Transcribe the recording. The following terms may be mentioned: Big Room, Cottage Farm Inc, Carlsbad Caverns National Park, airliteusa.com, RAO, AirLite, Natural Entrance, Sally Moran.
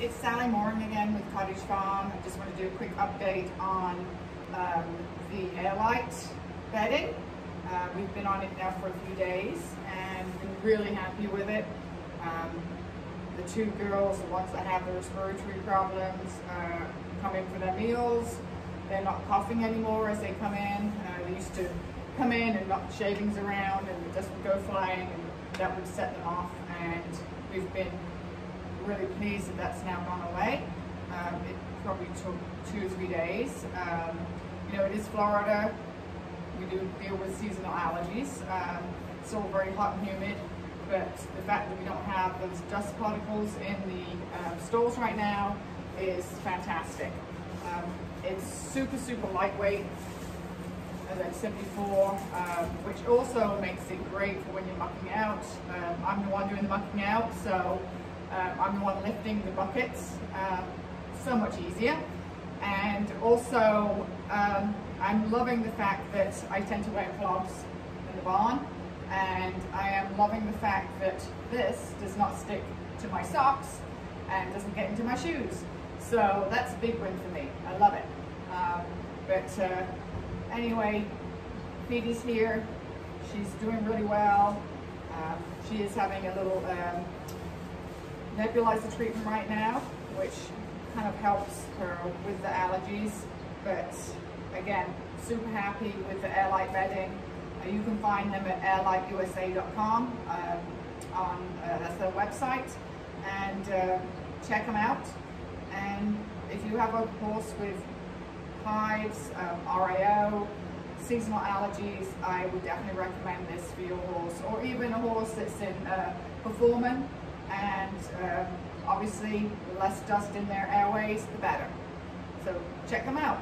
It's Sally Moran again with Cottage Farm. I just want to do a quick update on the AirLite bedding. We've been on it now for a few days and been really happy with it. The two girls, the ones that have the respiratory problems, come in for their meals. They're not coughing anymore as they come in. They used to come in and knock shavings around and the dust would go flying and that would set them off, and we've been really pleased that that's now gone away. It probably took 2 or 3 days. You know, it is Florida. We do deal with seasonal allergies. It's all very hot and humid, but the fact that we don't have those dust particles in the stalls right now is fantastic. It's super lightweight, as I said before, which also makes it great for when you're mucking out. I'm the one doing the mucking out, so I'm the one lifting the buckets, so much easier. And also I'm loving the fact that I tend to wear clogs in the barn, and I am loving the fact that this does not stick to my socks and doesn't get into my shoes. So that's a big win for me. I love it. Anyway, Petey's here. She's doing really well. She is having a little nebulizer treatment right now, which kind of helps her with the allergies. But again, super happy with the AirLite bedding. You can find them at airliteusa.com. That's their website, and check them out. And if you have a horse with hives, RAO, seasonal allergies, I would definitely recommend this for your horse, or even a horse that's in performance. And obviously, the less dust in their airways, the better. So check them out.